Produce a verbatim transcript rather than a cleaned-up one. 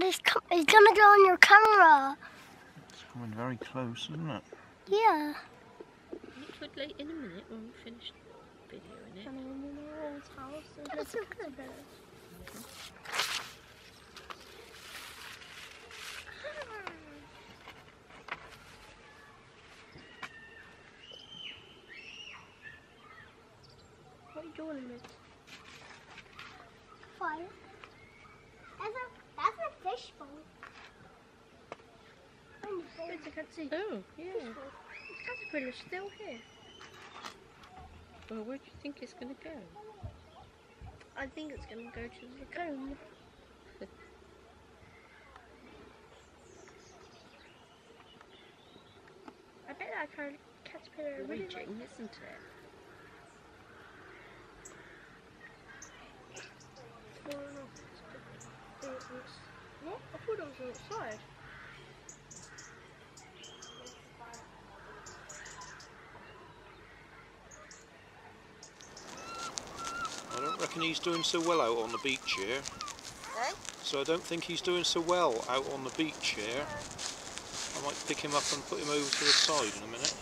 Dad, it's, it's gonna go on your camera. It's coming very close, isn't it? Yeah. It would late in a minute when we finish videoing it. And then in our old house. So that's so good. Okay. What are you doing in it? Fire. That's a, that's a fish bowl. I can't see. Oh, yeah. This caterpillar is still here. Well, where do you think it's going to go? I think it's going to go to the cone. I bet that caterpillar is really reaching, like, isn't it? What? I thought it was outside. I don't reckon he's doing so well out on the beach here. Eh? So I don't think he's doing so well out on the beach here. I might pick him up and put him over to the side in a minute.